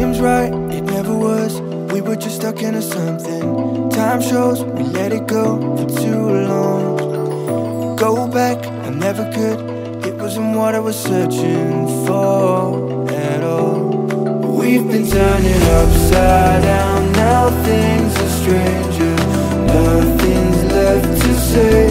seems right, it never was. We were just stuck into something. Time shows, we let it go for too long. Go back, I never could. It wasn't what I was searching for at all. We've been turning upside down. Now things are stranger. Nothing's left to say.